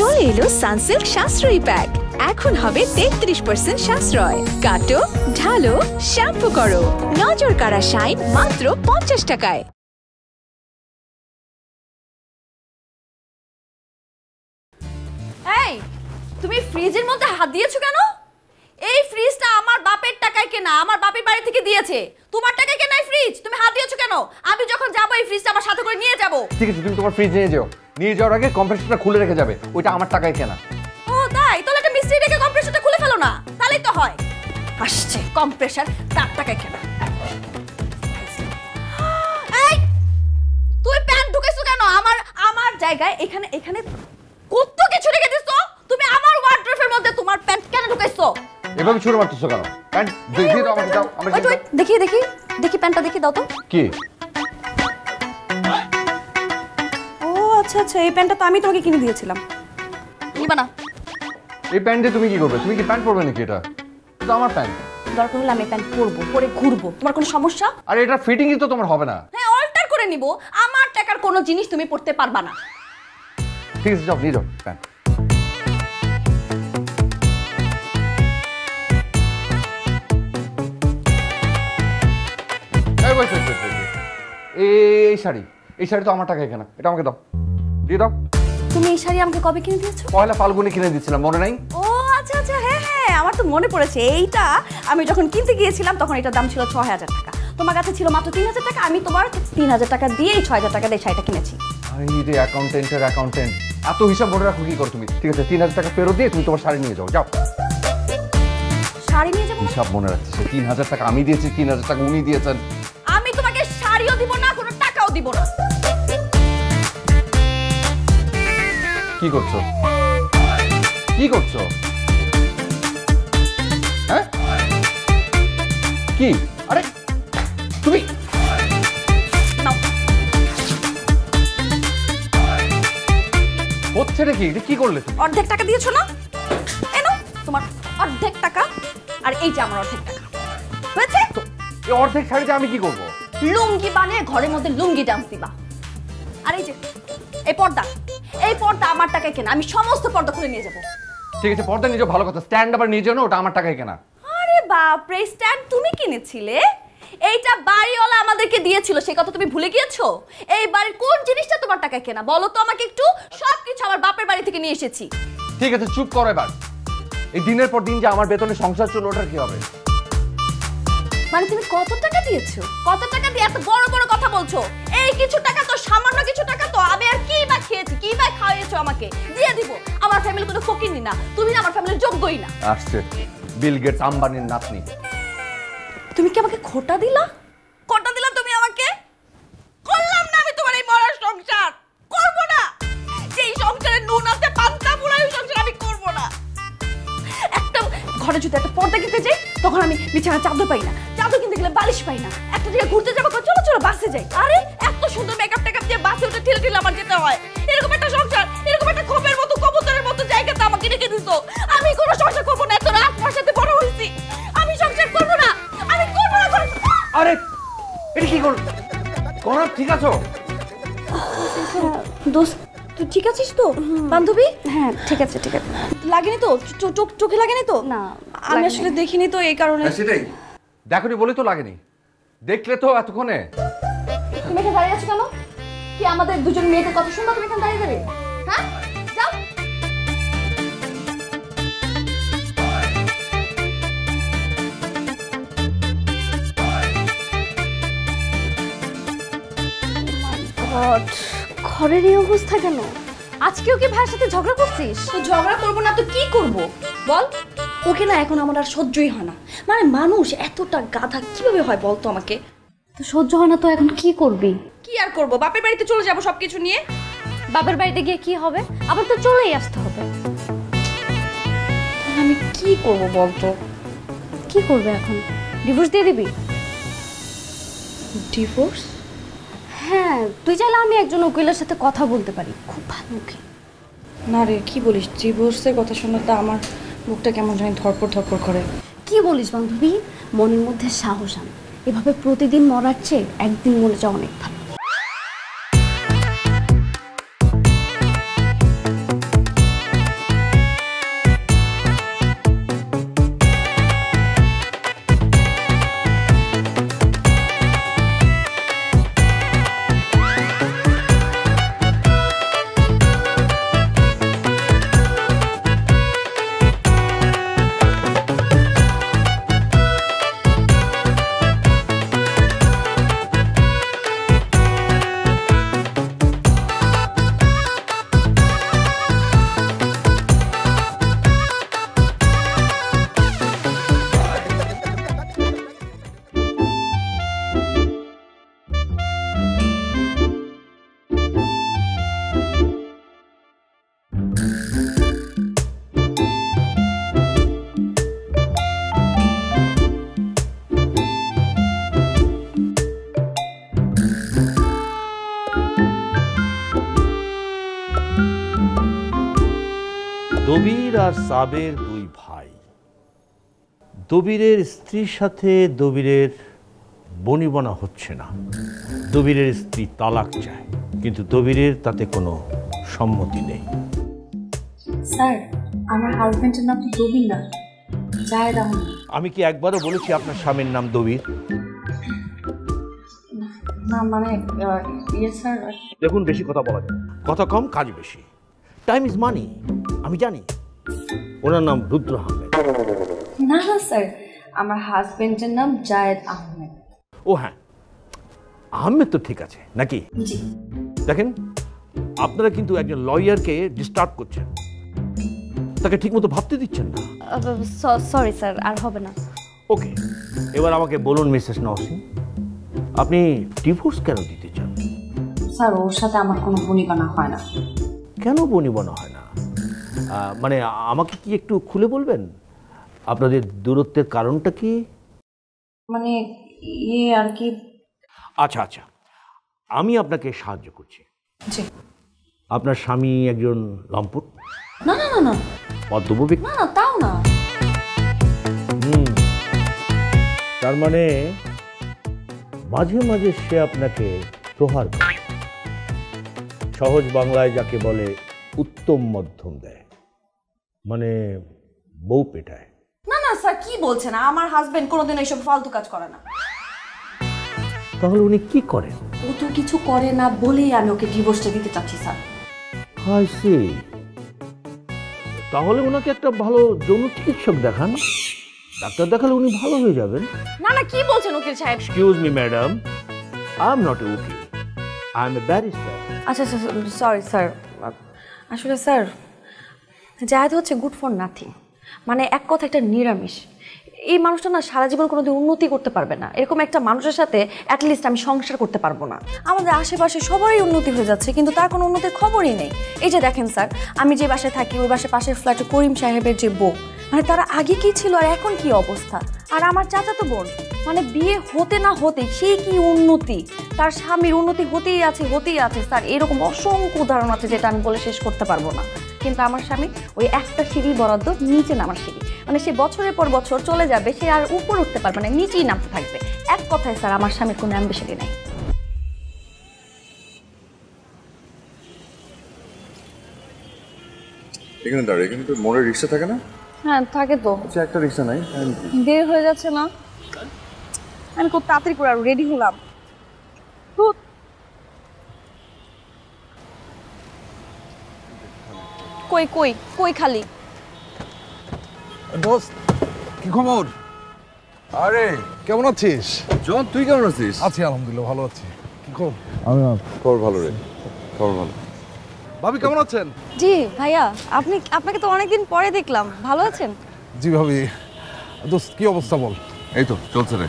চলে এলো সানসিল্ক সাশ্রয়ী প্যাক। এখন হবে 33% সাশ্রয়। কাটো, ঢালো, শ্যাম্পু করো। নজর কাড়া শাইন মাত্র 50 টাকায়। এই, তুমি ফ্রিজের মধ্যে হাত দিয়েছো কেন? এই ফ্রিজটা আমার বাপের টাকায় কেনা, আমার বাপের বাড়ি থেকে দিয়েছে। তোমার টাকায় কেনা এই ফ্রিজ, তুমি হাত দিয়েছো কেন? আমি যখন যাব এই ফ্রিজটা আমার সাথে করে নিয়ে যাব। ঠিক আছে, তুমি তোমার ফ্রিজ নিয়ে যাও। নিয়ে যাওয়ার আগে কম্প্রেসরটা খুলে রেখে যাবে, ওইটা আমার টাকায় কেনা। ও তাই, তাহলে একটা মিস্ত্রি ডেকে কম্প্রেসরটা খুলে ফেলো না, তাহলেই তো হয়। আসছে কম্প্রেসর, তার টাকায় কেনা। এই, তুই প্যান্ট ঢুকেছো কেন? আমার জায়গায় এখানে এখানে কত কিছু রেখে দিছো তুমি। আমার ওয়ার্ড্রোবের মধ্যে তোমার প্যান্ট কেন ঢুকেছো? এভাবে ছুঁড়ে মারতেছো কেন? প্যান্ট দেখিয়ে দাও আমাকে, দাও আমাকে। দেখি প্যান্টটা দেখিয়ে দাও তো। কি? ও আচ্ছা আচ্ছা, এই প্যান্টটা তো আমি তোমাকে কিনে দিয়েছিলাম। নিবা না? এই প্যান্ট দিয়ে তুমি কি করবে? তুমি কি প্যান্ট পরবে নাকি? এটা তো আমার প্যান্ট। দরকার হলে আমি প্যান্ট পরবো, পরে ঘুরবো। তোমার কোনো সমস্যা? আরে এটা ফিটিংই তো তোমার হবে না। হ্যাঁ, অল্টার করে নিব। আমার টাকার কোনো জিনিস তুমি পরতে পারবা না। ঠিক আছে, যাও নিয়ে যাও প্যান্ট। এই শাড়ি, এই শাড়ি তো আমার টাকা কেনা, এটা আমাকে দাও, দিয়ে দাও। তুমি এই শাড়ি আমাকে কবে কিনে দিয়েছো? পয়লা ফাল্গুনে কিনে দিয়েছিলাম, মনে নাই? ও আচ্ছা আচ্ছা, হ্যাঁ হ্যাঁ, আমার তো মনে পড়েছে। এইটা আমি যখন কিনতে গিয়েছিলাম তখন এটার দাম ছিল ৬০০০ টাকা। তোমার কাছে ছিল মাত্র ৩০০০ টাকা। আমি তোমার ৩০০০ টাকা দিয়ে ৬০০০ টাকা দিয়ে শাড়িটা কিনেছি। আরে অ্যাকাউন্টেন্টের অ্যাকাউন্টেন্ট, এত হিসাব মনে রাখো কি করো তুমি? ঠিক আছে, ৩০০০ টাকা ফেরত দিয়ে তুমি তোমার শাড়ি নিয়ে যাও। যাও, শাড়ি নিয়ে যাও। হিসাব মনে রাখছি, ৩০০০ টাকা আমি দিয়েছি, ৩০০০ টাকা উনি দিয়েছেন। আমি তোমাকে শাড়িও দিব না, কোনো টাকাও দিব না। কি করছো? কি করছো? হ্যাঁ কি? আরে তুমি হচ্ছে নাকি? এটা কি করলে? অর্ধেক টাকা দিয়েছো না? এনো তোমার অর্ধেক টাকা, আর এই যে আমার অর্ধেক টাকা। হয়েছে? এই অর্ধেক শাড়িটা আমি কি করব? লুঙ্গি বানিয়ে ঘরের মধ্যে লুঙ্গি ডান্স দিবা। আর এই যে এই পর্দা, এই পর্দা আমার টাকায় কেনা। আমি সমস্ত পর্দা খুলে নিয়ে যাব। ঠিক আছে, পর্দা নিয়ে যাও, ভালো কথা। স্ট্যান্ড আবার নিয়ে যাও না, ওটা আমার টাকায় কেনা। আরে বাপরে, স্ট্যান্ড তুমি কিনেছিলে? এইটা বাড়িওয়ালা আমাদেরকে দিয়েছিল, সেই কথা তুমি ভুলে গিয়েছো? এই বাড়ির কোন জিনিসটা তোমার টাকায় কেনা বলো তো আমাকে একটু। সবকিছু আমার বাপের বাড়ি থেকে নিয়ে এসেছি। ঠিক আছে, চুপ করো এবার। এই দিনের পর দিন যে আমার বেতনে সংসার চলে, ওটার কি হবে? মানে তুমি কত টাকা দিয়েছো? কত টাকা দিয়ে এত বড় বড় কথা বলছো? এই কিছু টাকা তো, সামান্য কিছু টাকা তো। আমি আর কি বা খেয়েছি, কি বা খাওয়াইছো আমাকে? দিয়ে দিব। আমার ফ্যামিলি কোনো ফকিনি না, তুমি না আমার ফ্যামিলির যোগ্যই না। আসছে বিল গেটস, আম্বানির নাতনি। তুমি কি আমাকে খোটা দিলা? খোটা দিলা তুমি আমাকে? করলাম না আমি তোমার এই মরা সংসার, করব না। যেই সংসারে নুন আছে পান্তা পুরা, ওই সংসার আমি করব না। একটা ঘরে যদি একটা পর্দা কিনতে যাই, তখন আমি বিছানা চাদর পাই না, চাদর কিনতে গেলে বালিশ পাই না। একটা জায়গায় ঘুরতে যাবো, চলো চলো বাসে যাই। আরে এত সুন্দর মেকআপ টেকআপ দিয়ে বাসে উঠে ঠেলে ঠেলে আমার যেতে হয়। এরকম একটা সংসার, এরকম একটা খোপের মতো কবুতরের মতো জায়গাতে আমাকে রেখে দিছো। আমি কোনো সংসার করবো না, এত রাত বসাতে বড় হয়েছি। আমি সংসার করবো না, আমি করবো না। আরে এটা কি করো? ঠিক আছো দোস্ত? তুই ঠিক আছিস তো বান্ধবী? হ্যাঁ ঠিক আছে, ঠিক আছে। লাগেনি তো? চোখে লাগেনি তো? না, আমি আসলে দেখিনি তো, এই কারণে। সেটাই, দেখোনি বলে তো লাগেনি, দেখলে তো এতক্ষণে। তুমি এখানে দাঁড়িয়ে আছো কেন? কি আমাদের দুজন মেয়েদের কথা শুনবা? তুমি এখানে দাঁড়িয়ে যাবে? হ্যাঁ যাও। ঘরের এই অবস্থা কেন? আজকেও কি ভাইয়ের সাথে ঝগড়া করছিস? তো ঝগড়া করবো না তো কি করবো বল? ওকে না এখন আমার আর সহ্যই হয় না। মানে মানুষ এতটা গাধা কিভাবে হয় বলতো আমাকে? তো সহ্য হয় না তো এখন কি করবি? কি আর করবো, বাপের বাড়িতে চলে যাবো সবকিছু নিয়ে। বাপের বাড়িতে গিয়ে কি হবে? আবার তো চলেই আসতে হবে। আমি কি করবো বলতো? কি করবে এখন? ডিভোর্স দিয়ে দিবি? ডিভোর্স? হ্যাঁ, তুই চাইলে আমি একজন উকিলের সাথে কথা বলতে পারি, খুব ভালো উকিল। না রে, কি বলিস? ডিভোর্সের কথা শুনে তো আমার মুখটা কেমন জানি ধরপড় ধরপড় করে। কি বলিস বান্ধবী, মনের মধ্যে সাহস আন। এভাবে প্রতিদিন মরার চেয়ে একদিন মরে যাওয়া অনেক ভালো। দবির আর সাবের দুই ভাই। দবিরের স্ত্রীর সাথে দবিরের বনিবনা হচ্ছে না। দবিরের স্ত্রী তালাক চায়, কিন্তু দবিরের তাতে কোনো সম্মতি নেই। স্যার, আমার হাজবেন্ডের নাম দবির না, জায়েদ আহমেদ। আমি কি একবারও বলেছি আপনার স্বামীর নাম দবির? না মানে ইয়েস স্যার। দেখুন, বেশি কথা বলা যায়, কথা কম কাজ বেশি। টাইম ইজ মানি, আমি জানি। ওনার নাম রুদ্র আহমেদ। না স্যার, আমার হাজবেন্ডের নাম জায়েদ আহমেদ। ও হ্যাঁ, আহমেদ তো ঠিক আছে নাকি? জি। দেখেন, আপনারা কিন্তু একজন লয়ারকে ডিস্টার্ব করছেন, তাকে ঠিকমতো ভাবতে দিচ্ছেন না। সরি স্যার, আর হবে না। ওকে, এবার আমাকে বলুন মিসেস নওশীন, আপনি ডিভোর্স কেন দিতে চান? স্যার, ওর সাথে আমার কোনো বনিবনা হয় না। কেন বনিবনা হয় না? মানে আমাকে কি একটু খুলে বলবেন আপনাদের দূরত্বের কারণটা কি? মানে ইয়ে আর কি। আচ্ছা আচ্ছা, আমি আপনাকে সাহায্য করছি। জি। আপনার স্বামী একজন লম্পট? না না না না, মধ্যম ব্যক্তি? না তাও না। তার মানে মাঝে মাঝে সে আপনাকে প্রহার করে, সহজ বাংলায় যাকে বলে উত্তম মধ্যম দেয়, মানে বউ পেটায়। না না স্যার, কি বলছেন? আমার হাজবেন্ড কোনোদিন এইসব ফালতু কাজ করে না। তাহলে উনি কি করেন? ও তো কিছু করে না বলেই আমি ওকে ডিভোর্সটা দিতে চাচ্ছি স্যার। হ্যাঁ সে, তাহলে ওনাকে একটা ভালো যৌন চিকিৎসক দেখান, ডাক্তার দেখালে উনি ভালো হয়ে যাবেন। না না, কি বলছেন উকিল সাহেব? Excuse me madam, I am not a উকিল, আই এম এ ব্যারিস্টার। আচ্ছা আচ্ছা, সরি স্যার। আসলে স্যার, জায়েদ হচ্ছে গুড ফর নাথিং, মানে এক কথা একটা নিরামিষ। এই মানুষটা না সারা জীবন কোনোদিন উন্নতি করতে পারবে না। এরকম একটা মানুষের সাথে অ্যাটলিস্ট আমি সংসার করতে পারবো না। আমাদের আশেপাশে সবারই উন্নতি হয়ে যাচ্ছে, কিন্তু তার কোনো উন্নতির খবরই নেই। এই যে দেখেন স্যার, আমি যে বাসায় থাকি ওই বাসার পাশের ফ্ল্যাটে করিম সাহেবের যে বউ, মানে তারা আগে কি ছিল আর এখন কি অবস্থা। আর আমার চাচাতো বোন, মানে বিয়ে হতে না হতে সে কি উন্নতি, তার স্বামীর উন্নতি হতেই আছে হতেই আছে। স্যার, এরকম অসংখ্য উদাহরণ আছে যেটা আমি বলে শেষ করতে পারবো না। কিন্তু আমার স্বামী ওই একটা সিঁড়ি বরাদ্দ নিচে নামার সিঁড়ি, মানে সে বছরের পর বছর চলে যাবে, সে আর উপর উঠতে পারবে না, নিচেই নামতে থাকবে। এক কথায় স্যার, আমার স্বামীর কোনো অ্যাম্বিশনই নেই। এখানে দাঁড়াও, এখানে তো মোড়ে রিক্সা থাকে না? হ্যাঁ থাকে তো। আচ্ছা, একটা রিক্সা নাই, দেরি হয়ে যাচ্ছে না? আমি খুব তাড়াতাড়ি করে রেডি হলাম। কই কই কই খালি দোস্ত, কি খবর? আরে কেমন আছিস জন? তুই কেমন আছিস? আছি আলহামদুলিল্লাহ, ভালো আছি। কি খবর? আমি খবর ভালো রে, খবর ভালো। ভাবি কেমন আছেন? জি ভাইয়া, আপনি আপনাকে তো অনেকদিন পরে দেখলাম, ভালো আছেন? জি ভাবি। দোস্ত কি অবস্থা বল? এই তো চলছে রে।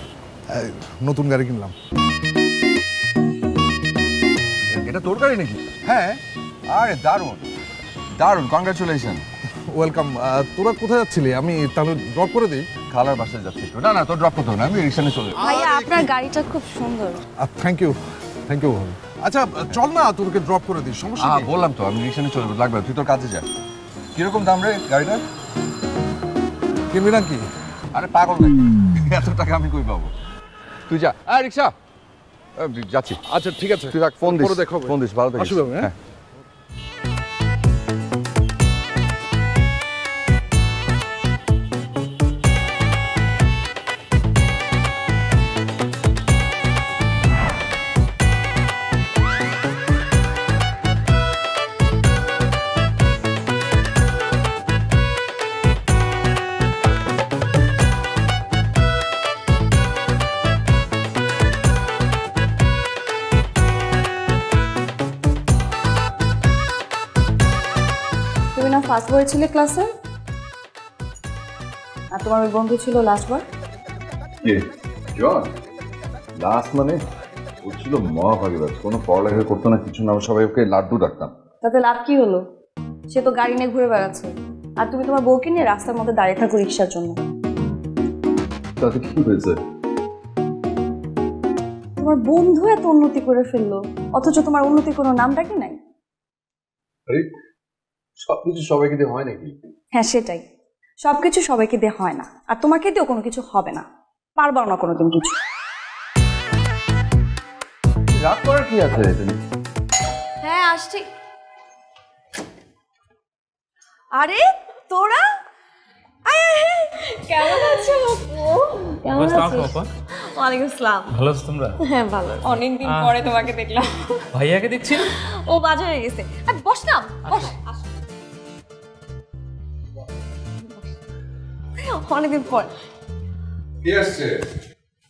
নতুন গাড়ি কিনলাম। এটা তোর গাড়ি নাকি? হ্যাঁ। আরে দারুণ দারুণ, কংগ্রাচুলেশন। ওয়েলকাম। তোরা কোথায় যাচ্ছিলি? আমি তাহলে ড্রপ করে দিই। খালার বাসায় যাচ্ছি। না না, তোর ড্রপ করতে হবে না, আমি রিক্সায় চলে যাব। ভাইয়া আপনার গাড়িটা খুব সুন্দর। Thank you, thank you. আচ্ছা চল না, তোকে ড্রপ করে দিই, সমস্যা নেই। বললাম তো আমি রিক্সায় চলে যাব, লাগবে তুই তোর কাজে যা। কিরকম দাম রে গাড়িটা? কিনবি নাকি? আরে পাগল নাকি, এত টাকা আমি কই পাবো? তুই যা। আরে রিক্সা যাচ্ছি। আচ্ছা ঠিক আছে, তুই রাখ, ফোন দিস। ফোন দিস, ভালো থাকিস। হ্যাঁ হয়েছিল ক্লাসে, আর তোমার ওই বন্ধু ছিল লাস্ট বার। লাস্ট মানে ও ছিল মহাভাগীরথ, কোনো পড়ালেখা করতো না কিছু না, সবাই ওকে লাড্ডু ডাকতাম। তাতে লাভ কি হলো? সে তো গাড়ি নিয়ে ঘুরে বেড়াচ্ছে, আর তুমি তোমার বউকে নিয়ে রাস্তার মধ্যে দাঁড়িয়ে থাকো রিক্সার জন্য। তাতে কি হয়েছে? তোমার বন্ধু এত উন্নতি করে ফেললো, অথচ তোমার উন্নতির কোনো নামটা কি নাই। সবকিছু সবাইকে দিয়ে হয় নাকি? হ্যাঁ সেটাই, সব কিছু সবাইকে দেওয়া হয় না, আর তোমাকে দিয়েও কোনো কিছু হবে না, পারবাও না কোনোদিন কিছু। রাগ করার কি আছে? হ্যাঁ আসছি। আরে তোরা কেমন আছো? কেমন আছো? ওয়ালাইকুম আসসালাম। ভালো আছো তোমরা? হ্যাঁ ভালো, অনেক দিন পরে তোমাকে দেখলাম। ভাইয়াকে দেখছি, ও বাজারে গেছে। আর বস না, বস। অনেকদিন পর কে আসছে?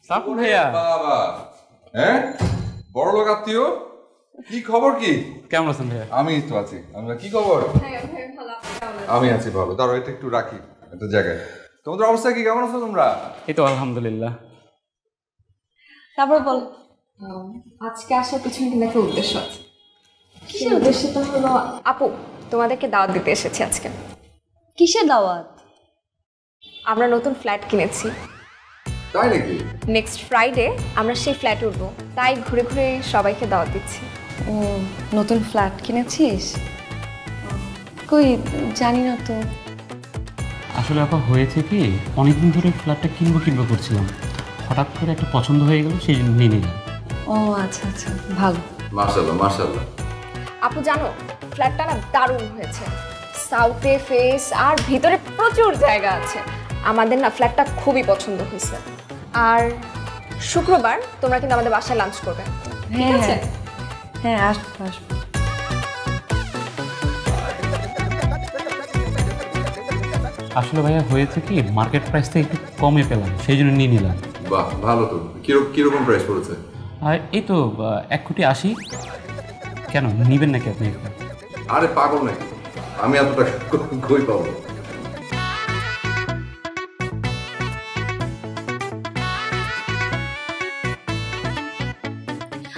সাপুর ভাইয়া। বাবা, হ্যাঁ বড় লোক আত্মীয়। কি খবর? কি কেমন আছেন ভাইয়া? আমি তো আছি। আমরা কি খবর? আমি আছি ভালো। দাঁড়াও এটা একটু রাখি একটা জায়গায়। তোমাদের অবস্থা কি? কেমন আছো তোমরা? এই তো আলহামদুলিল্লাহ। তারপর বল, আজকে আসার পিছনে কি একটা উদ্দেশ্য আছে? কিসের উদ্দেশ্য? তো হলো আপু তোমাদেরকে দাওয়াত দিতে এসেছি আজকে। কিসের দাওয়াত? আমরা নতুন ফ্ল্যাট কিনেছি। তাই নাকি? নেক্সট ফ্রাইডে আমরা সেই ফ্ল্যাট উঠবো, তাই ঘুরে ঘুরে সবাইকে দাওয়াত দিচ্ছি। ও নতুন ফ্ল্যাট কিনেছিস? কই জানি না তো। আসলে আপা হয়েছে কি, অনেকদিন ধরে ফ্ল্যাটটা কিনবো কিনবো করছিলাম, হঠাৎ করে একটা পছন্দ হয়ে গেল, সেই জন্য নিয়ে নিলাম। ও আচ্ছা আচ্ছা ভালো, মাশাআল্লাহ মাশাআল্লাহ। আপু জানো ফ্ল্যাটটা না দারুণ হয়েছে, সাউথে ফেস আর ভিতরে প্রচুর জায়গা আছে। আমাদের না ফ্ল্যাটটা খুবই পছন্দ হয়েছে। আর শুক্রবার তোমরা কিন্তু আমাদের বাসায় লাঞ্চ করবে। ঠিক আছে? হ্যাঁ আসবো আসবো। আসলে ভাইয়া হয়েছে কি, মার্কেট প্রাইস থেকে একটু কমে পেলাম, সেই জন্য নিয়ে নিলাম। বাহ ভালো তো। কিরকম প্রাইস পড়েছে? এই তো 1,80,00,000। কেন নিবেন নাকি আপনি? আরে পাগল নাকি, আমি এত টাকা কই পাবো?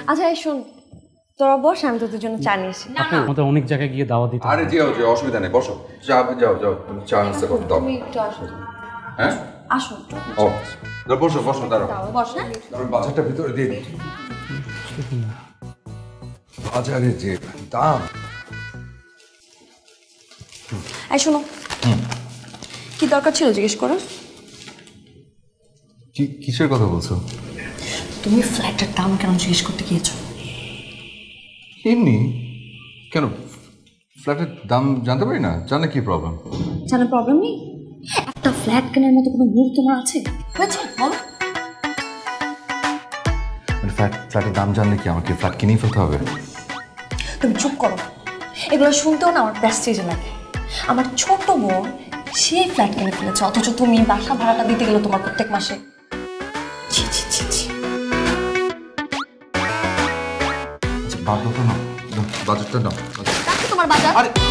আচ্ছা শোন তোরা বস, আমি তোদের জন্য চা নিয়ে আসি। আমাদের অনেক জায়গায় গিয়ে দাওয়া দিতে। আরে যাও যাও অসুবিধা নেই, বসো। যাও যাও যাও, চা নাস্তা করতে দাও। তুমি একটু আসো। হ্যাঁ আসো। ও দাও বসো বসো, দাঁড়াও বস। না তোর বাজারটা ভিতরে দিয়ে দিই। বাজারে যে দাম! এই শোনো, কি দরকার ছিল জিজ্ঞেস করো। কিসের কথা বলছো তুমি? ফ্ল্যাটের দাম কেন জিজ্ঞেস করতে গিয়েছো? এমনি কেন, ফ্ল্যাটের দাম জানতে পারি না? জানে কি প্রবলেম? জানার প্রবলেম নেই। একটা ফ্ল্যাট কেনার মতো কোনো মুড তোমার আছে? আচ্ছা বলো। ফ্ল্যাটের দাম জানলে কি আমাকে ফ্ল্যাট কিনেই ফেলতে হবে? তুমি চুপ করো, এগুলো শুনতেও না আমার প্রেস্টিজ লাগে। আমার ছোট বোন সেই ফ্ল্যাট কিনে ফেলেছে, অথচ তুমি বাসা ভাড়াটা দিতে গেলে তোমার প্রত্যেক মাসে। বাজারটা নাও, তোমার বাজার। এই কারণ?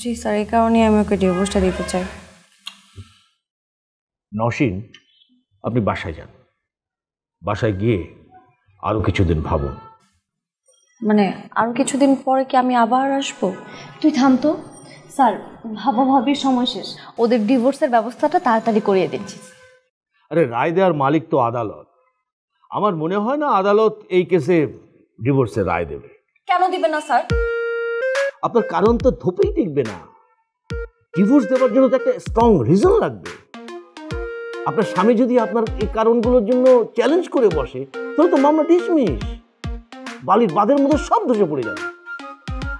জি স্যার, এই কারণে আমি ওকে ডিভোর্সটা দিতে চাই। নওশীন আপনি বাসায় যান, বাসায় গিয়ে আরো কিছুদিন ভাবুন। মানে আরো কিছুদিন পরে কি আমি আবার আসবো? তুই থাম তো স্যার, ভাবা ভাবির সময় শেষ, ওদের ডিভোর্সের ব্যবস্থাটা তাড়াতাড়ি করিয়ে দিচ্ছি। আরে রায় দেওয়ার মালিক তো আদালত, আমার মনে হয় না আদালত এই কেসে ডিভোর্সের রায় দেবে। কেন দিবে না স্যার? আপনার কারণ তো ধোপেই টিকবে না। ডিভোর্স দেওয়ার জন্য তো একটা স্ট্রং রিজন লাগবে। আপনার স্বামী যদি আপনার এই কারণগুলোর জন্য চ্যালেঞ্জ করে বসে, তাহলে তো মামলা ডিসমিস, বালির বাঁধের মধ্যে সব ধসে পড়ে যাবে।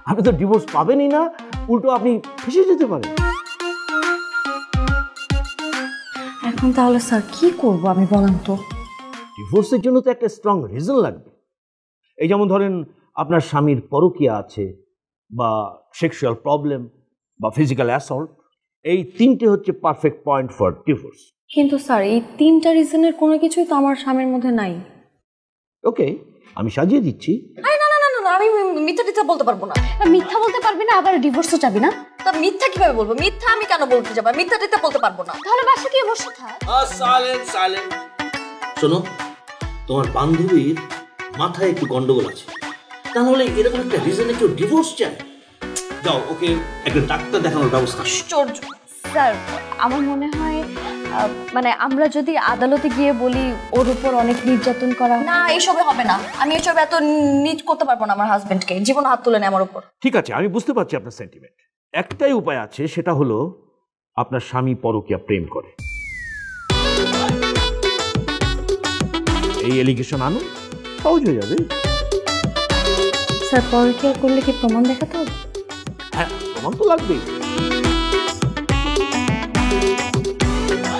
আপনি তো ডিভোর্স পাবেনই না, উল্টো আপনি ফেঁসে যেতে পারেন। এখন তাহলে স্যার কি করব আমি বলেন তো? ডিভোর্সের জন্য তো একটা স্ট্রং রিজন লাগবে। এই যেমন ধরেন আপনার স্বামীর পরকীয়া আছে, বা সেক্সুয়াল প্রবলেম, বা ফিজিক্যাল অ্যাসল্ট, এই তিনটে হচ্ছে পারফেক্ট পয়েন্ট ফর ডিভোর্স। কিন্তু স্যার এই তিনটা রিজনের কোনো কিছুই তো আমার স্বামীর মধ্যে নাই। ওকে আমি সাজিয়ে দিচ্ছি। আমি মিথ্যা বলতে পারবো না। মিথ্যা বলতে পারবি না, আবার ডিভোর্সও চাবি না। তো মিথ্যা কিভাবে বলবো? মিথ্যা আমি কেন বলতে যাব? মিথ্যা দিতে বলতে পারবো না। তাহলে বাসা কি বসে থাক। Silent silent. শোনো তোমার বান্ধবীর মাথায় একটু গন্ডগোল আছে, তাহলে এরকম একটা রিজনে কেউ ডিভোর্স চায়? যাও ওকে একটা ডাক্তার দেখানোর ব্যবস্থা। আশ্চর্য স্যার, আমার মনে হয় মানে আমরা যদি আদালতে গিয়ে বলি ওর উপর অনেক নির্যাতন করা, না এইসবে হবে না, আমি এসব এত নিজ করতে পারবো না আমার হাজবেন্ডকে, জীবন হাত তুলে নেয় আমার উপর। ঠিক আছে, আমি বুঝতে পারছি আপনার সেন্টিমেন্ট। একটাই উপায় আছে, সেটা হলো আপনার স্বামী পরকীয়া প্রেম করে এই এলিগেশন আনুন, সহজ হয়ে যাবে। স্যার পরকীয়া করলে কি প্রমাণ দেখাতে হবে? হ্যাঁ প্রমাণ তো লাগবেই,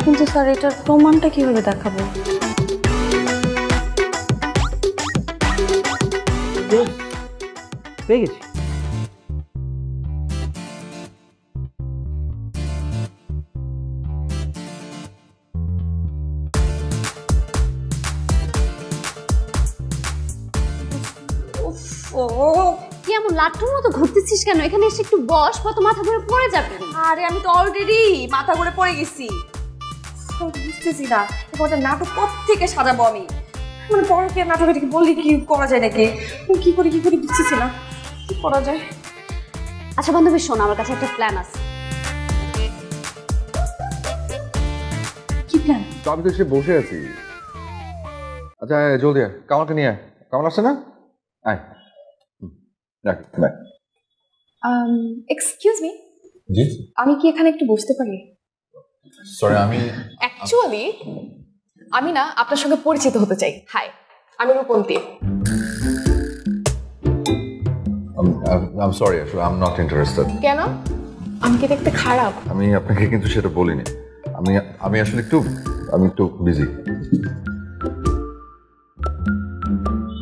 কিন্তু স্যার এটার প্রমাণটা কিভাবে দেখাবো? পেয়ে গেছি, কেন এখানে এসে একটু বস, কত মাথা ঘুরে পড়ে যাবে। আরে আমি তো অলরেডি মাথা ঘুরে পড়ে গেছি, বুঝতেছি না নাটক কত থেকে সাজাবো আমি, মানে পরে কি নাটক এটাকে বললে কি করা যায় নাকি, কি করে কি করে বুঝতেছি না কি করা যায়। আচ্ছা বান্ধবী শোন, আমার কাছে একটা প্ল্যান আছে। কি প্ল্যান? আমি তো সে বসে আছি। আচ্ছা জলদি আয়, কামালকে নিয়ে আয়, কামাল আসছে না? আয়। Excuse me. জি আমি কি এখানে একটু বসতে পারি? সরি আমি অ্যাকচুয়ালি আমি না আপনার সঙ্গে পরিচিত হতে চাই। হাই আমি রূপন্তী। আই এম সরি আসলে আই এম নট ইন্টারেস্টেড। কেন? আমি কি দেখতে খারাপ? আমি আপনাকে কিন্তু সেটা বলিনি, আমি আমি আসলে একটু বিজি।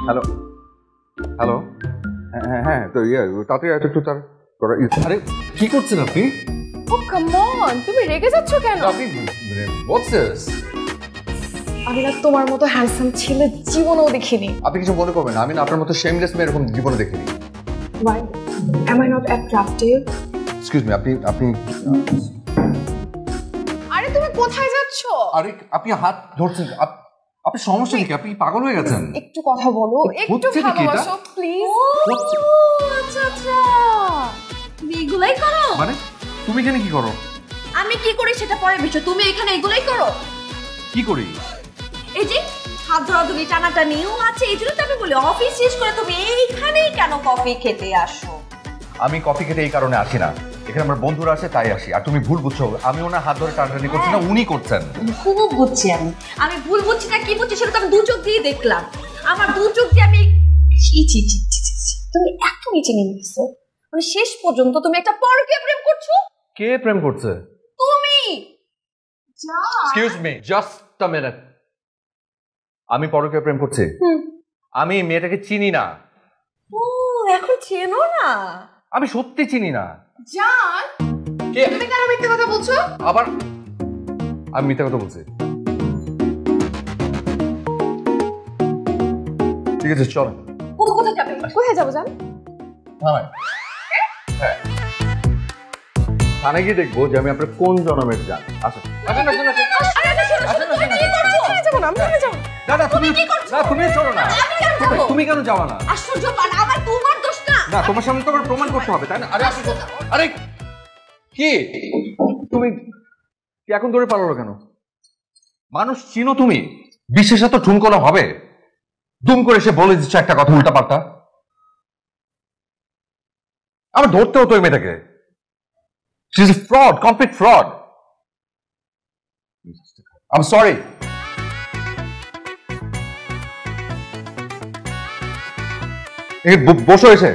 হ্যালো হ্যালো হ্যাঁ হ্যাঁ তো ইয়া তাতে একটু তার করা। আরে কি করছেন আপনি? ও কাম অন, তুমি রেগে যাচ্ছ কেন? আপনি হোয়াটস দিস? আমি না তোমার মতো হ্যান্ডসাম ছেলে জীবনেও দেখিনি। আপনি কিছু মনে করবেন না, আমি না আপনার মতো শেমলেস মেয়ে এরকম জীবনে দেখিনি। Why am I not attractive? Excuse me, আপনি আরে তুমি কোথায় যাচ্ছ? আরে আপনি হাত ধরছেন, আপনি সমস্যা নাকি? আপনি পাগল হয়ে গেছেন? একটু কথা বলো, একটু ভালোবাসো প্লিজ। আচ্ছা আচ্ছা এগুলাই করো? মানে তুমি এখানে কি করো? আমি কি করি সেটা পরে বিষয়, তুমি এখানে এগুলাই করো? কি করি? এই যে হাত ধরাধরি টানাটানিও আছে, এই জন্য তো আমি বলি অফিস শেষ করে তুমি এইখানেই কেন কফি খেতে আসো? আমি কফি খেতে এই কারণে আসি না, এখানে আমার বন্ধুরা আসে তাই আসি। আর তুমি ভুল বুঝছো, আমি ওনার হাত ধরে টানাটানি করছি না, উনি করছেন। খুব বুঝছি আমি ভুল বুঝছি না কি বুঝছি সেটা তো আমি দু চোখ দিয়ে দেখলাম, আমার দু চোখ দিয়ে আমি তুমি এত নিচে নেমে গেছো, মানে শেষ পর্যন্ত তুমি একটা পরকীয়া প্রেম করছো। কে প্রেম করছে? তুমি। Excuse me just a minute, আমি পরকীয়া প্রেম করছি? আমি মেয়েটাকে চিনি না। ও এখন চেনো না? আমি সত্যি চিনি না। জান কে? তুমি কেন মিথ্যা কথা বলছো? আবার আমি মিথ্যা কথা বলছি? ঠিক আছে চল। কোথায় যাবে? কোথায় যাবো জান? থানায়। হ্যাঁ থানায় গিয়ে দেখবো যে আমি আপনার কোন জনমের জান। আসো আসেন আসেন আসেন আসেন আসেন আসেন। যাবো না আমি, যাবো না। না তুমি কি করছো? না তুমি চলো না। তুমি কেন যাও না? আশ্চর্য পান, আবার তোমার দোষ না। না তোমার সামনে তো আবার প্রমাণ করতে হবে তাই না? আরে আরে কি তুমি এখন দৌড়ে পালালো কেন? মানুষ চিনো তুমি, বিশেষত ঠুনকোলা হবে, দুম করে সে বলে দিচ্ছে একটা কথা উল্টা পাল্টা। আমার ধরতে হতো ওই মেয়েটাকে, she is fraud, complete fraud. I am sorry. এই বসে হয়েছে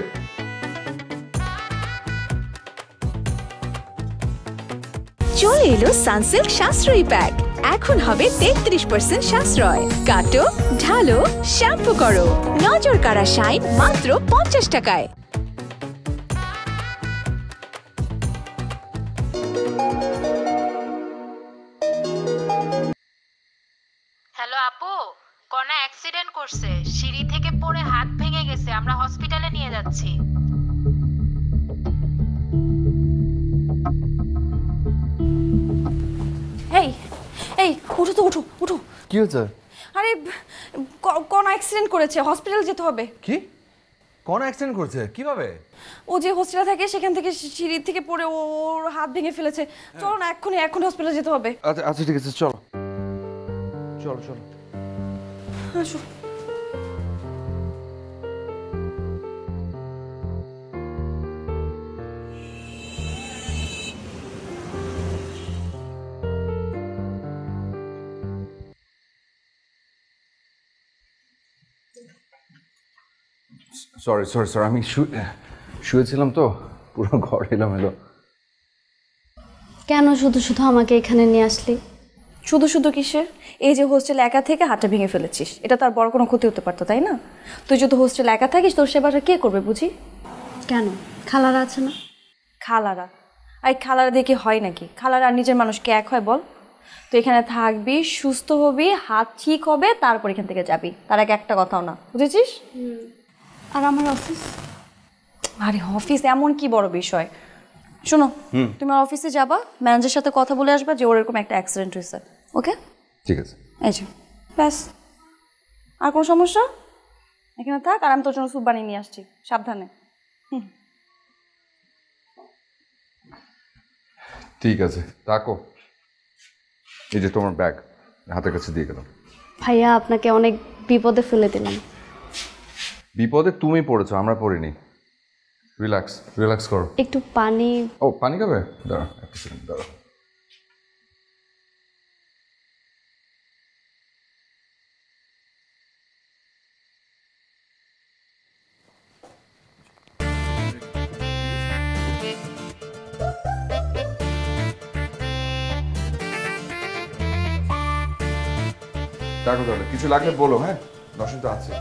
চলে এলো সানসিল্ক সাশ্রয়ী প্যাক, এখন হবে 33% সাশ্রয়। কাটো, ঢালো, শ্যাম্পু করো, নজর কাড়া শাইন মাত্র 50 টাকায়। হ্যালো আপু, কোনা অ্যাক্সিডেন্ট করছে, সিঁড়ি থেকে পড়ে হাত ভেঙে গেছে, আমরা হসপিটালে নিয়ে যাচ্ছি। উঠো। কি হয়েছে? আরে কোন অ্যাক্সিডেন্ট করেছে, হসপিটাল যেতে হবে। কি? কোন অ্যাক্সিডেন্ট করছে কিভাবে ও যে হোস্টেলে থাকে সেখান থেকে সিঁড়ি থেকে পড়ে ওর হাত ভেঙে ফেলেছে চলো না এখন হসপিটালে যেতে হবে আচ্ছা আচ্ছা ঠিক আছে চলো চলো চলো আসো Sorry, sorry, sorry. I mean, শুয়েছিলাম তো পুরো ঘর এলোমেলো কেন শুধু শুধু আমাকে এখানে নিয়ে আসলি শুধু শুধু কিসের এই যে হোস্টেল একা থেকে হাতটা ভেঙে ফেলেছিস এটা তার বড় কোনো ক্ষতি হতে পারতো তাই না তুই যদি হোস্টেল একা থাকিস তোর সেবাটা কে করবে বুঝি কেন খালারা আছে না খালারা আর খালারা দেখে হয় নাকি খালারা আর নিজের মানুষকে এক হয় বল তুই এখানে থাকবি সুস্থ হবি হাত ঠিক হবে তারপর এখান থেকে যাবি তার আগে একটা কথাও না বুঝেছিস আর আমার অফিস আরে অফিস এমন কি বড় বিষয় শোনো তুমি অফিসে যাবা ম্যানেজারের সাথে কথা বলে আসবা যে ওর এরকম একটা অ্যাক্সিডেন্ট হয়েছে ওকে ঠিক আছে এই যে ব্যাস আর কোনো সমস্যা এখানে থাক আর আমি তোর জন্য স্যুপ বানিয়ে নিয়ে আসছি সাবধানে ঠিক আছে থাকো এই যে তোমার ব্যাগ হাতের কাছে দিয়ে গেলাম ভাইয়া আপনাকে অনেক বিপদে ফেলে দিলাম বিপদে তুমি পড়েছো আমরা পড়িনি রিল্যাক্স রিল্যাক্স করো একটু পানি ও পানি খাবে দাঁড়া একটা সেকেন্ড দাঁড়া দেখো তাহলে কিছু লাগলে বলো হ্যাঁ অসুবিধা আছে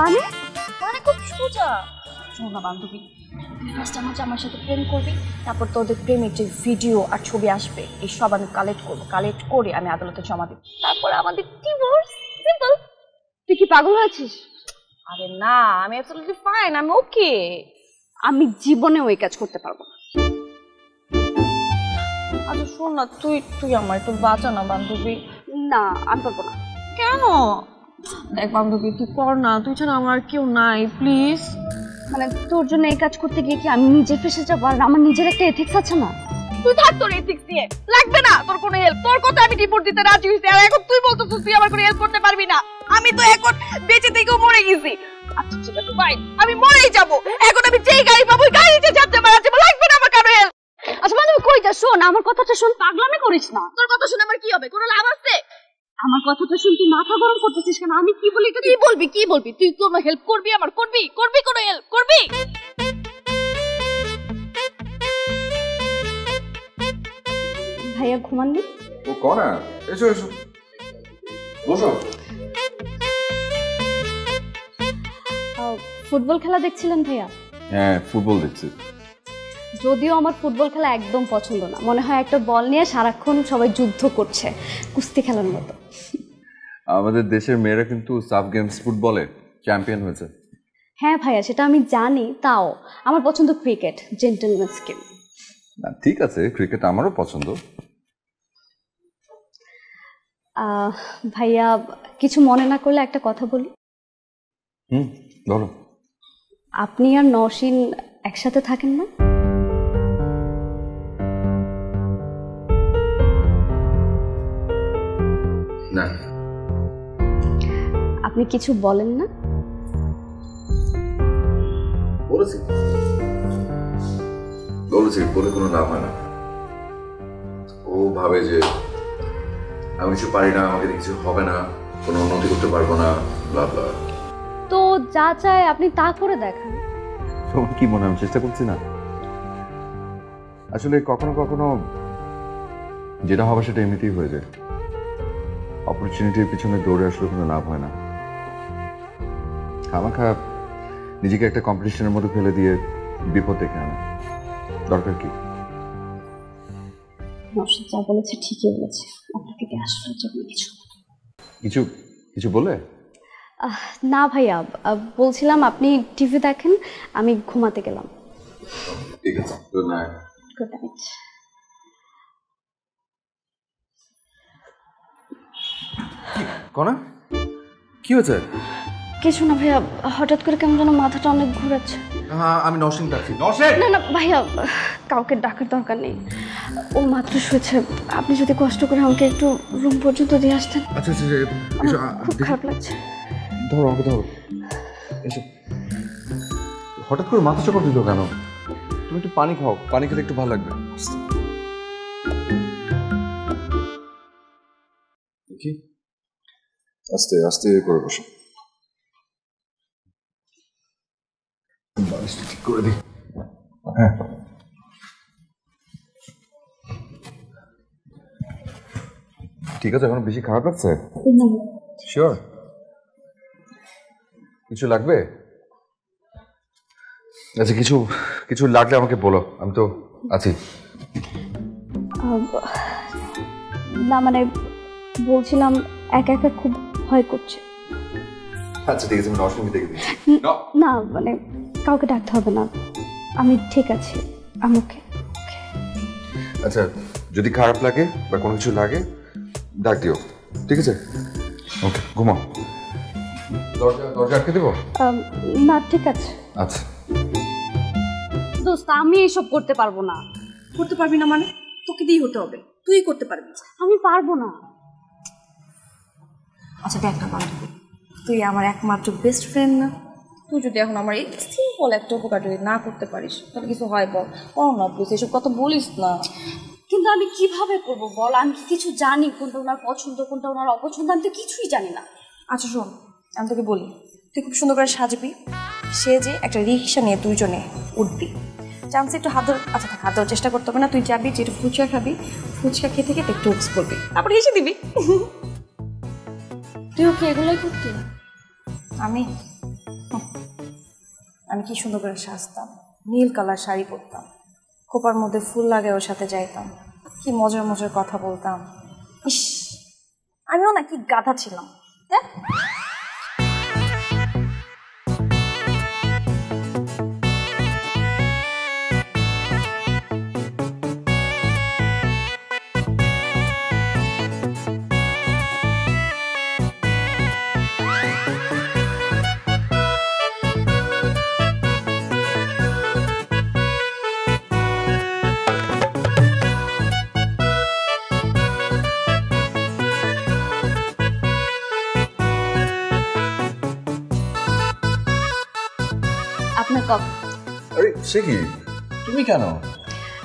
মানে মানে খুব সোজা শোনা বান্ধবী ফার্স্ট আমার সাথে প্রেম করবি তারপর তোদের প্রেমের যে ভিডিও আর ছবি আসবে এই সব আমি কালেক্ট করবো কালেক্ট করে আমি আদালতে জমা দেব তারপরে আমাদের ডিভোর্স সিম্পল তুই কি পাগল হয়েছিস আরে না আমি অ্যাবসলিউটলি ফাইন আমি ওকে আমি জীবনে ওই কাজ করতে পারবো না আচ্ছা শোন না তুই তুই আমার একটু বাঁচা না বান্ধবী না আমি পারবো না কেন দেখ বান্ধবী তুই কর না তুই ছাড়া আমার কেউ নাই প্লিজ মানে তোর জন্য এই কাজ করতে গিয়ে কি আমি নিজে ফেসে যাবো আর আমার নিজের একটা এথিক্স আছে না তুই থাক তোর এথিক্স নিয়ে লাগবে না তোর কোনো হেল্প তোর কথা আমি রিপোর্ট দিতে রাজি হইছি আর এখন তুই বলতেছিস তুই আমার কোনো হেল্প করতে পারবি না আমি তো এখন বেঁচে থেকেও মরে গেছি আচ্ছা ঠিক আছে ভাই আমি মরেই যাবো এখন আমি যেই গাড়ি পাবো ওই গাড়ি নিচে ঝাঁপ দিয়ে মারা যাবো লাগবে না আমার কারো হেল্প আচ্ছা বান্ধবী কই যা শোন আমার কথাটা শোন পাগলামি করিস না তোর কথা শুনে আমার কি হবে কোনো লাভ আছে আমার কথাটা শুনতে মাথা গরম করতেছিস কেন আমি কি বলি কি বলবি তুই তো আমার হেল্প করবি আমার করবি করবি কোনো হেল্প করবি ভাইয়া ঘুমাননি ও কোনা এসো এসো বসো ফুটবল খেলা দেখছিলেন ভাইয়া হ্যাঁ ফুটবল দেখছি যদিও আমার ফুটবল খেলা একদম পছন্দ না মনে হয় একটা বল নিয়ে সারাক্ষণ সবাই যুদ্ধ করছে কুস্তি খেলার মতো আমাদের দেশের মেয়েরা কিন্তু সাব গেমস ফুটবলে চ্যাম্পিয়ন হয়েছে হ্যাঁ ভাইয়া সেটা আমি জানি তাও আমার পছন্দ ক্রিকেট জেন্টলম্যানস গেম না ঠিক আছে ক্রিকেট আমারও পছন্দ ভাইয়া কিছু মনে না করলে একটা কথা বলি হুম বলো আপনি আর নওশিন একসাথে থাকেন না না আপনি কিছু বলেন না বলেছি বলেছি বলে কোনো লাভ হয় না ও ভাবে যে আমি কিছু পারি না আমাকে কিছু হবে না কোনো উন্নতি করতে পারবো না লাভ তো যা চায় আপনি তা করে দেখান তোমার কি মনে আমি চেষ্টা করছি না আসলে কখনো কখনো যেটা হবে সেটা এমনিতেই হয়ে যায় অপরচুনিটির পিছনে দৌড়ে আসলে কোনো লাভ হয় না খামাখা নিজেকে একটা কম্পিটিশনের মধ্যে ফেলে দিয়ে বিপদ ডেকে আনা দরকার কি নওশাদ যা বলেছে ঠিকই বলেছে, আপনাকে কি আশ্চর্য কিছু কিছু কিছু বলে? না ভাইয়া, বলছিলাম আপনি টিভি দেখেন, আমি ঘুমাতে গেলাম। ঠিক আছে, গুড নাইট। Good night. কোনা কি হয়েছে? কিছু না ভাইয়া, হঠাৎ করে কেমন যেন মাথাটা অনেক ঘুরাচ্ছে। আমি নওশিন ডাকছি। নওশিন! না না ভাইয়া, কাউকে ডাকার দরকার নেই, ও মাত্র শুয়েছে। আপনি যদি কষ্ট করে আমাকে একটু রুম পর্যন্ত দিয়ে আসতেন। আচ্ছা আচ্ছা, খুব খারাপ লাগছে। ধরো আমাকে, ধরো। হঠাৎ করে মাথা চকর দিল কেন? তুমি একটু পানি খাও, পানি খেতে একটু ভালো লাগবে। আস্তে আস্তে করে বসো, ঠিক করে দিই। হ্যাঁ ঠিক আছে। এখন বেশি খারাপ লাগছে? শিওর? কিছু লাগবে? আচ্ছা কিছু কিছু লাগলে আমাকে বলো, আমি তো আছি। না মানে বলছিলাম একা একা খুব ভয় করছে। আচ্ছা ঠিক আছে, আমি নওশাদকে ডেকে দিচ্ছি। না মানে কাউকে ডাকতে হবে না, আমি ঠিক আছি। আমাকে আচ্ছা যদি খারাপ লাগে বা কোনো কিছু লাগে ডাক দিও, ঠিক আছে? ওকে, ঘুমাও। দরজা দরজা আটকে দেবো? না ঠিক আছে। আচ্ছা দোস্ত, আমি এইসব করতে পারবো না। করতে পারবি না মানে? তোকে দিয়ে হতে হবে, তুই করতে পারবি। আমি পারবো না। আচ্ছা দেখ না, তুই আমার একমাত্র বেস্ট ফ্রেন্ড না? তুই যদি এখন আমার এই সিম্পল একটা উপকার যদি না করতে পারিস তাহলে কিছু হয় বল। কর না প্লিজ, এসব কথা বলিস না। কিন্তু আমি কিভাবে করবো বল? আমি কি কিছু জানি কোনটা ওনার পছন্দ কোনটা ওনার অপছন্দ? আমি তো কিছুই জানি না। আচ্ছা শোন, আমি তোকে বলি, তুই খুব সুন্দর করে সাজবি, সে যে একটা রিক্সা নিয়ে দুইজনে উঠবি। চান্সে একটু হাত ধর। আচ্ছা হাত ধরার চেষ্টা করতে হবে না, তুই যাবি, যে একটু ফুচকা খাবি, ফুচকা খেতে খেতে একটু হুক্স করবি, তারপরে এসে দিবি। তুই ওকে এগুলোই করতি? আমি কি সুন্দর করে সাজতাম, নীল কালার শাড়ি পরতাম, খোপার মধ্যে ফুল লাগে, ওর সাথে যাইতাম, কি মজার মজার কথা বলতাম। ইস, আমিও না কি গাধা ছিলাম। হ্যাঁ তুমি কেন?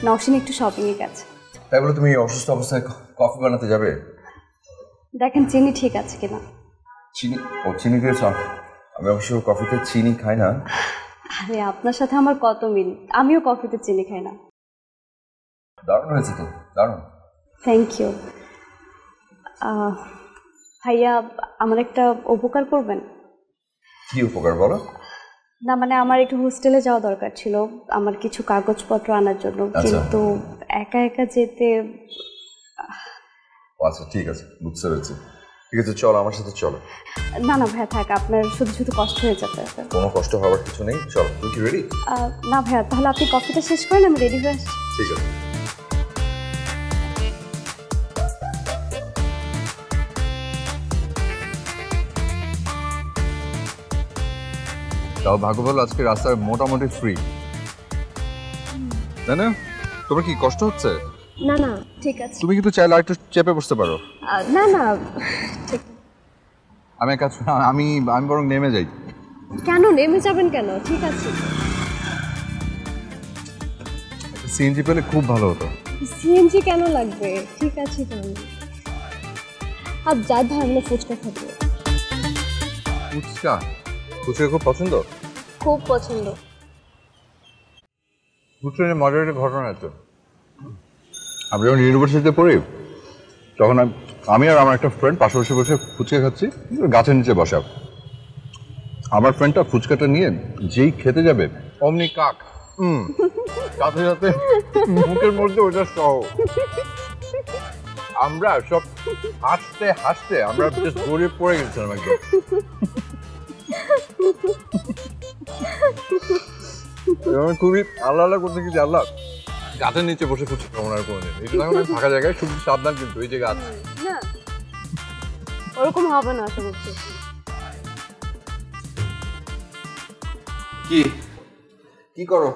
নওশিন একটু শপিং এ গেছে। তাই বলে তুমি অসুস্থ অবস্থায় কফি বানাতে যাবে? দেখেন চিনি ঠিক আছে কিনা। চিনি? ও চিনি দিয়েছ? আমি অবশ্য কফিতে চিনি খাই না। আরে আপনার সাথে আমার কত মিল, আমিও কফিতে চিনি খাই না। দারুণ হয়েছে তো, দারুণ। Thank you. ভাইয়া আমার একটা উপকার করবেন? কি উপকার বলো? না মানে আমার একটু হোস্টেলে যাওয়া দরকার ছিল, আমার কিছু কাগজপত্র আনার জন্য, কিন্তু একা একা যেতে। আচ্ছা ঠিক আছে, বুঝতে পেরেছি। ঠিক আছে চল, আমার সাথে চলো। না না ভাইয়া থাক, আপনার শুধু শুধু কষ্ট হয়ে যাবে। কোনো কষ্ট হওয়ার কিছু নেই, চল। তুই কি রেডি? না ভাইয়া, তাহলে আপনি কফিটা শেষ করেন, আমি রেডি হয়ে আসছি। ঠিক আছে। তাও ভাগ্য ভালো আজকে রাস্তা মোটামুটি ফ্রি, তাই না? তোমার কি কষ্ট হচ্ছে? না না ঠিক আছে। তুমি কিন্তু চাইলে আরেকটু চেপে বসতে পারো। না না ঠিক। আমি কাজ, আমি আমি বরং নেমে যাই। কেন নেমে যাবেন কেন? ঠিক আছে। সিএনজি পেলে খুব ভালো হতো। সিএনজি কেন লাগবে? ঠিক আছে তুমি আর যা, ভাবলে ফুচকা খাবো। ফুচকা? ফুচকা খুব পছন্দ? খুব পছন্দ। ফুচকার মজার একটা ঘটনা আছে। আমি যখন ইউনিভার্সিটিতে পড়ি তখন আমি আর আমার একটা ফ্রেন্ড পাশাপাশি বসে ফুচকা খাচ্ছি, গাছের নিচে বসা। আমার ফ্রেন্ডটা ফুচকাটা নিয়ে যেই খেতে যাবে অমনি কাক, সাথে সাথে মুখের মধ্যে ওটা সহ। আমরা সব হাসতে হাসতে আমরা জাস্ট ঘুরে পড়ে গেছিলাম একদম। আমি খুবই আল্লাহ আল্লাহ করতে গেছি, আল্লাহ গাছের নিচে বসে খুঁজছি কেমন আর করে নেই থাকা জায়গায়, খুব সাবধান কিন্তু এই যে গাছ না ওরকম হবে না আশা করছি। কি কি করো?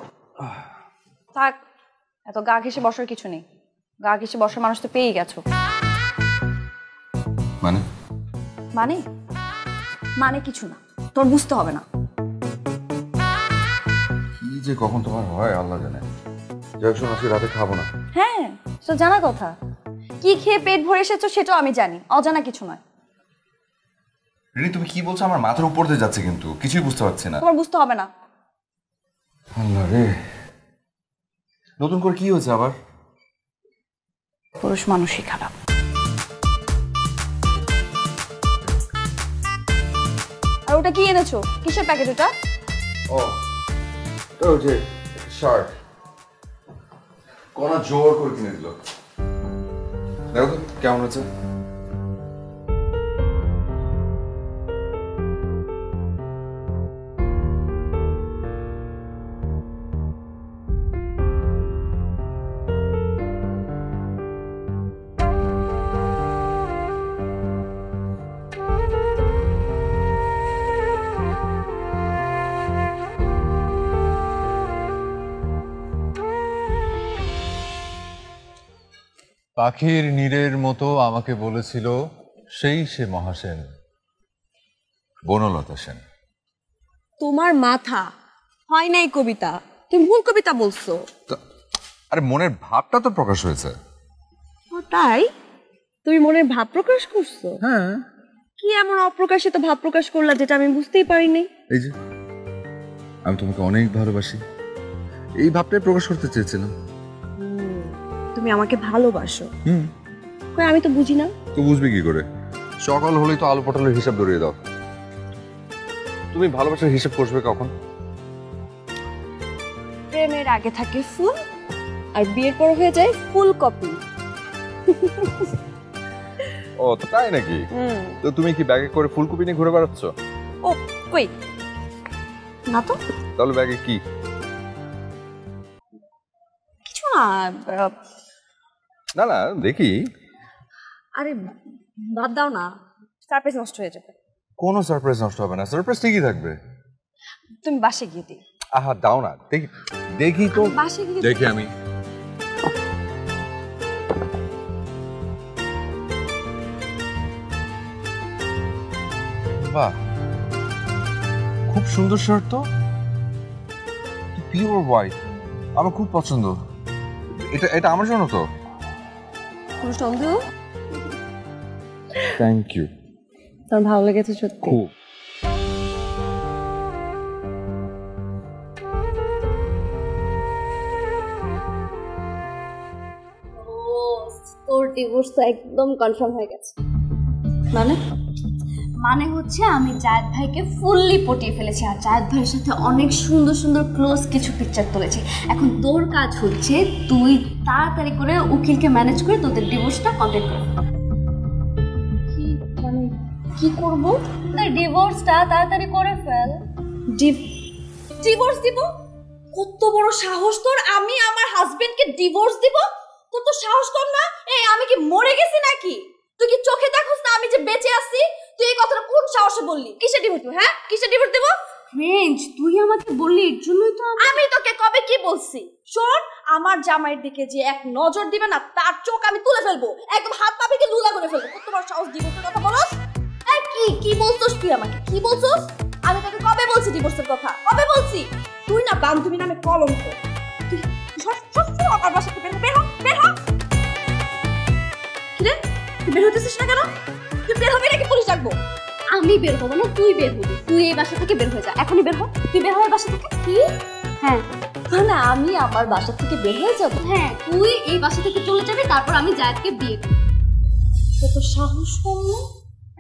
থাক এত গা ঘেসে বসার কিছু নেই, গা ঘেসে বসার মানুষ তো পেয়ে গেছো। মানে মানে মানে কিছু না, তোর বুঝতে হবে না কি যে কখন তোমার হয় আল্লাহ জানে। যখন আজকে রাতে খাবো না। হ্যাঁ তো জানা কথা, কি খেয়ে পেট ভরে এসেছো সেটাও আমি জানি, অজানা কিছু নয়। রিনি তুমি কি বলছো? আমার মাথার উপর দিয়ে যাচ্ছে কিন্তু কিছুই বুঝতে পারছি না। তোমার বুঝতে হবে না। আল্লাহ রে নতুন করে কি হয়েছে আবার? পুরুষ মানুষই খারাপ। আর ওটা কি এনেছো? কিসের প্যাকেট ওটা? ও তো যে শার্ট কোনা জোর করে কিনে দিল, দেখো তো কেমন হচ্ছে। পাখির নীড়ের মতো আমাকে বলেছিল সেই সে মহাসেন বনলতা সেন। তোমার মাথা হয় নাই কবিতা, তুমি ভুল কবিতা বলছো। আরে মনের ভাবটা তো প্রকাশ হয়েছে। তাই তুমি মনের ভাব প্রকাশ করছো? হ্যাঁ। কি এমন অপ্রকাশিত ভাব প্রকাশ করলা যেটা আমি বুঝতেই পারিনি? এই যে আমি তোমাকে অনেক ভালোবাসি এই ভাবটাই প্রকাশ করতে চেয়েছিলাম। তুমি আমাকে ভালোবাসো? হুম। কই আমি তো বুঝি না। তো বুঝবে কি করে? সকাল হলেই তো আলু পটলের হিসাব ধরিয়ে দাও। তুমি ভালোবাসার হিসাব করবে কখন? প্রেমের আগে থাকে ফুল আর বিয়ের পর হয়ে যায় ফুল কপি। ও তাই নাকি? তো তুমি কি ব্যাগে করে ফুলকপি নিয়ে ঘুরে বেড়াচ্ছ? ও কই না তো। তাহলে ব্যাগে কি? কিছু না। না না দেখি। আরে বাদ দাও না, সারপ্রাইজ নষ্ট হয়ে যাবে। কোনো সারপ্রাইজ নষ্ট হবে না, সারপ্রাইজ ঠিকই থাকবে। তুমি বাসে গিয়ে দিই। আহা দাও না দেখি দেখি তো, বাসে গিয়ে দেখি আমি। বাহ খুব সুন্দর শার্ট তো, পিওর হোয়াইট, আমার খুব পছন্দ। এটা এটা আমার জন্য তো? বন্ধু থ্যাংক ইউ, তোমার ভালো লেগেছে সত্যি। ও তোর ডিভোর্স তো একদম কনফার্ম হয়ে গেছে? মানে মানে হচ্ছে আমি জায়েদ ভাইকে ফুললি পটিয়ে ফেলেছি আর জায়েদ ভাইয়ের সাথে অনেক সুন্দর সুন্দর ক্লোজ কিছু পিকচার তুলেছি। এখন তোর কাজ হচ্ছে তুই তাড়াতাড়ি করে উকিলকে ম্যানেজ করে তোদের ডিভোর্সটা কমপ্লিট কর। কি মানে কি করবো? তোর ডিভোর্সটা তাড়াতাড়ি করে ফেল। ডিভোর্স দিব? কত বড় সাহস তোর! আমি আমার হাজবেন্ডকে ডিভোর্স দিব? তোর তো সাহস কম না। এই আমি কি মরে গেছি নাকি? তুই কি চোখে দেখোস না আমি যে বেঁচে আছি? তুই এই কথাটা কোন সাহসে বললি? কিসে ডিভোর্স দেব? হ্যাঁ কিসে ডিভোর্স দেব? ফ্রেঞ্চ তুই আমাকে বললি এর জন্যই তো। আমি তোকে কবে কি বলছি? শোন আমার জামাইয়ের দিকে যে এক নজর দিবে না তার চোখ আমি তুলে ফেলবো, একদম হাত পা ভেঙে লুলা করে ফেলবো। কত বড় সাহস ডিভোর্সের কথা বলস? এই কি কি বলছস তুই আমাকে? কি বলছস? আমি তোকে কবে বলছি ডিভোর্সের কথা? কবে বলছি? তুই না বান্ধবী নামে কলঙ্ক। তুই সব সব আমার বাসা থেকে বের হ, বের হ। কি রে তুই বের হতেছিস না কেন? তুই বের হবি নাকি পুলিশ ডাকবো? আমি বের হবো না, তুই বের হবি। তুই এই বাসা থেকে বের হয়ে যা, এখনই বের হ। তুই বের হয়ে বাসা থেকে? কি? হ্যাঁ না আমি আমার বাসা থেকে বের হয়ে যাবো? হ্যাঁ তুই এই বাসা থেকে চলে যাবি, তারপর আমি জায়েদকে বিয়ে করবো। তো সাহস কম না।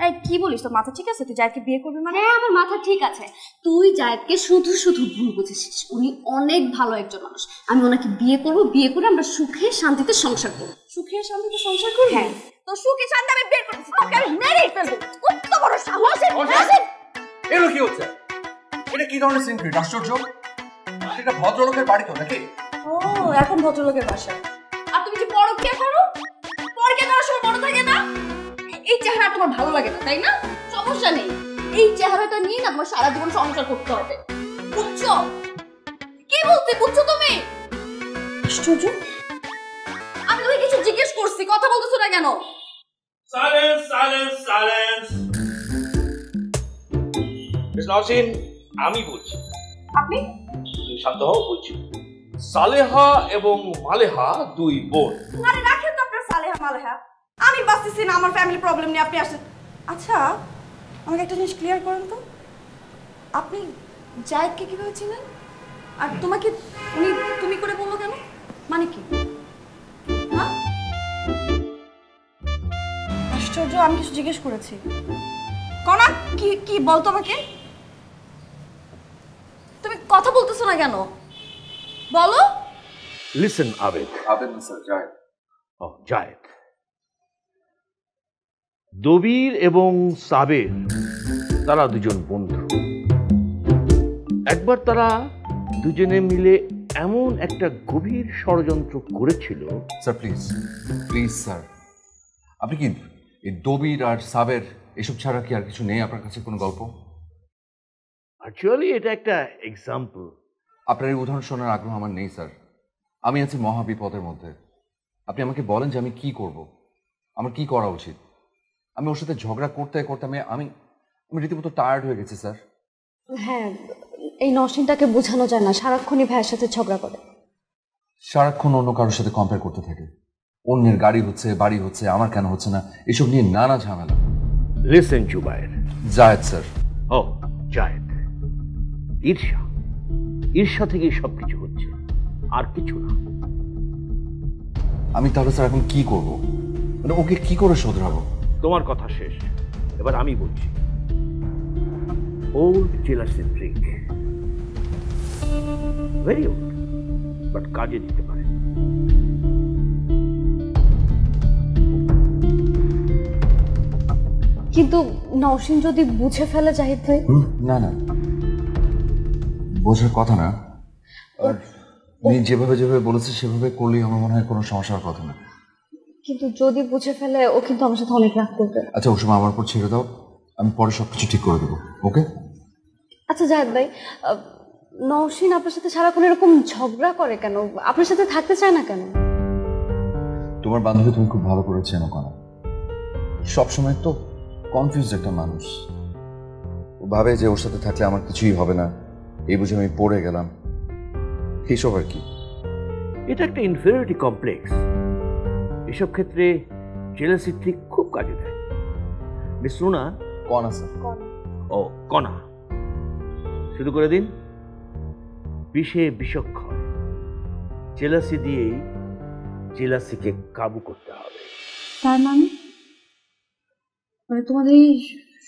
এই কি বলিস? তোর মাথা ঠিক আছে? তুই জায়েদকে বিয়ে করবি মানে? হ্যাঁ আমার মাথা ঠিক আছে। তুই জায়েদকে শুধু শুধু ভুল বুঝেছিস। উনি অনেক ভালো একজন মানুষ। আমি ওনাকে বিয়ে করবো, বিয়ে করে আমরা সুখে শান্তিতে সংসার করবো। সুখে শান্তিতে সংসার করবো? হ্যাঁ তো সুখে শান্ত আমি বের করব ওকে আমি মেরেই ফেলব কত বড় সাহস আছে এলো কি হচ্ছে এটা কি ধরনের সিন ক্রিয়েট আশ্চর্য এটা ভদ্রলোকের বাড়ি তো নাকি ও এখন ভদ্রলোকের বাসা আর তুমি যে পরকে করো পরকে করার সময় মনে থাকে না এই চেহারা তোমার ভালো লাগে না তাই না সমস্যা নেই এই চেহারাটা নিয়ে না তোমার সারা জীবন সংসার করতে হবে বুঝছো কি বলতে বুঝছো তুমি আশ্চর্য আমি তোমাকে কিছু জিজ্ঞেস করছি কথা বলতেছো না কেন silence silence silence miss Nasin আমি বলছি আপনি শান্ত হও বলছি সালেহা এবং মালেহা দুই বোন আরে রাখেন তো আপনারা সালেহা মালেহা আমি বাসতেছি না আমার ফ্যামিলি প্রবলেম নিয়ে আপনি আসেন আচ্ছা আমাকে একটা জিনিস ক্লিয়ার করুন তো আপনি জায়েদকে কিভাবে চিনেন আর তোমাকে উনি তুমি করে বললো কেন মানে কি হ্যাঁ আশ্চর্য আমি কিছু জিজ্ঞেস করেছি কনা কি কি বলতো আমাকে তুমি কথা বলতেছো না কেন বলো লিসেন আবেদ আবেদ স্যার জায়েদ ও জায়েদ দবির এবং সাবের তারা দুজন বন্ধু একবার তারা দুজনে মিলে এমন একটা গভীর ষড়যন্ত্র করেছিল স্যার প্লিজ প্লিজ স্যার আপনি কি এই দবির আর সাবের এসব ছাড়া কি আর কিছু নেই আপনার কাছে কোনো গল্প অ্যাকচুয়ালি এটা একটা এক্সাম্পল আপনার এই উদাহরণ শোনার আগ্রহ আমার নেই স্যার আমি আছি মহাবিপদের মধ্যে আপনি আমাকে বলেন যে আমি কি করব আমার কি করা উচিত আমি ওর সাথে ঝগড়া করতে করতে আমি রীতিমতো টায়ার্ড হয়ে গেছি স্যার হ্যাঁ এই নশিনটাকে বোঝানো যায় না সারাক্ষণই ভাইয়ের সাথে ঝগড়া করে সারাক্ষণ অন্য কারোর সাথে কম্পেয়ার করতে থাকে অন্যের গাড়ি হচ্ছে বাড়ি হচ্ছে আমার কেন হচ্ছে না এসব নিয়ে নানা ঝামেলা লিসেন জুবায়ের জায়েদ স্যার ও জায়েদ ঈর্ষা ঈর্ষা থেকেই সবকিছু হচ্ছে আর কিছু না আমি তাহলে স্যার এখন কি করব মানে ওকে কি করে শোধরাবো তোমার কথা শেষ এবার আমি বলছি old jealousy trick very old but কাজে দিতে পারে কিন্তু নওশিন যদি বুঝে ফেলে চাইতে না না বোঝার কথা না আর উনি যেভাবে যেভাবে বলেছে সেভাবে করলেই আমার মনে হয় কোনো সমস্যার কথা না কিন্তু যদি বুঝে ফেলে ও কিন্তু আমার সাথে অনেক রাগ করবে আচ্ছা ওর সময় আমার উপর ছেড়ে দাও আমি পরে সবকিছু ঠিক করে দেবো ওকে আচ্ছা জায়েদ ভাই নওশিন আপনার সাথে সারাক্ষণ এরকম ঝগড়া করে কেন আপনার সাথে থাকতে চায় না কেন তোমার বান্ধবী তুমি খুব ভালো করে চেনো কেন সবসময় তো কনফিউজ একটা মানুষ ও ভাবে যে ওর সাথে থাকলে আমার কিছুই হবে না এই বুঝে আমি পড়ে গেলাম এইসব আর কি এটা একটা ইনফেরিয়রিটি কমপ্লেক্স এসব ক্ষেত্রে জেলাসি ঠিক খুব কাজে দেয় মিশ্রুনা কণা স্যার ও কণা শুরু করে দিন বিষে বিষক্ষণ জেলাসি দিয়েই জেলাসিকে কাবু করতে হবে তার মানে মানে তোমাদের এই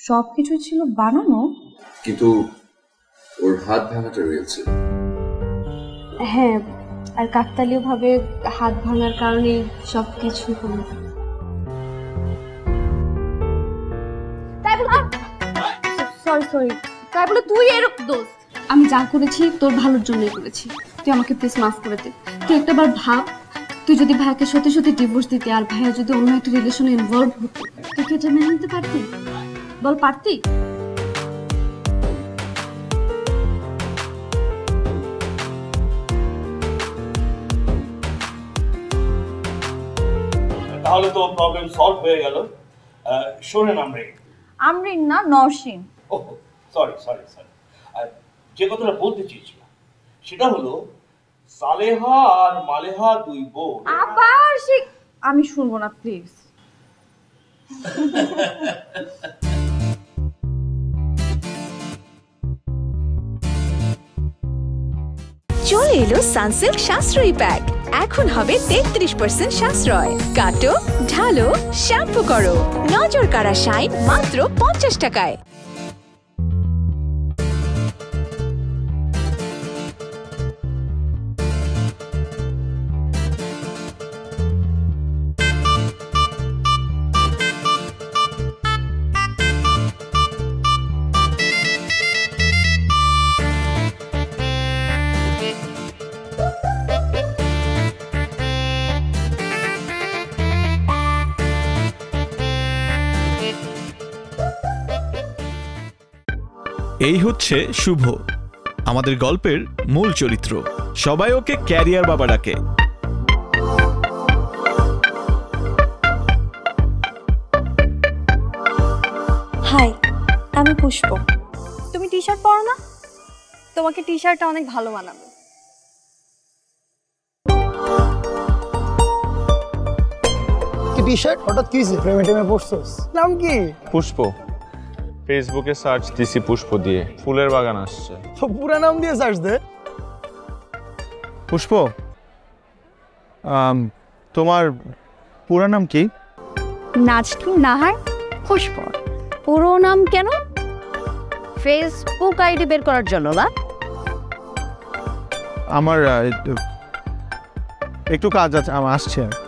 সব কিছু ছিল বানানো কিন্তু ওর হাত ভাঙাটা রয়েছে হ্যাঁ আর কাকতালীয় ভাবে হাত ভাঙার কারণে সবকিছু হলো তাই বলে তুই এরকম দোষ আমি যা করেছি তোর ভালোর জন্যই করেছি তুই আমাকে প্লিজ মাফ করে দে তুই একটা বার ভাব তুই যদি ভাইকে সত্যি সত্যি ডিভোর্স দিতে আর ভাইয়া যদি অন্য একটা রিলেশনে ইনভলভ হতো তুই কি এটা মেনে নিতে পারতি বল পারতি তাহলে তো প্রবলেম সলভ হয়ে গেল শোনেন আমরিন না নওশিন ও সরি সরি সরি যে কথাটা বলতে চেয়েছিলাম সেটা হলো সালেহা আর মালেহা দুই বোন আবার আমি শুনবো না প্লিজ চলে এলো সানসিল্ক সাশ্রয়ী প্যাক এখন হবে 33% সাশ্রয় কাটো ঢালো শ্যাম্পু করো নজর কাড়া শাইন মাত্র 50 টাকায় এই হচ্ছে শুভ, আমাদের গল্পের মূল চরিত্র। সবাই ওকে ক্যারিয়ার বাবা ডাকে। হাই, আমি পুষ্প। তুমি টি শার্ট পরো না? তোমাকে টি শার্টটা অনেক ভালো মানাবে। টি শার্ট হঠাৎ কি প্রেমে টেমে পড়ছস? নাম কি? পুষ্প। ফেসবুকে সার্চ দিছি পুষ্প দিয়ে, ফুলের বাগান আসছে। তো পুরো নাম দিয়ে সার্চ দে। পুষ্প, তোমার পুরো নাম কি? নাজকি নাহার পুষ্প। পুরো নাম কেন? ফেসবুক আইডি বের করার জন্য না? আমার একটু কাজ আছে, আমার আসছে।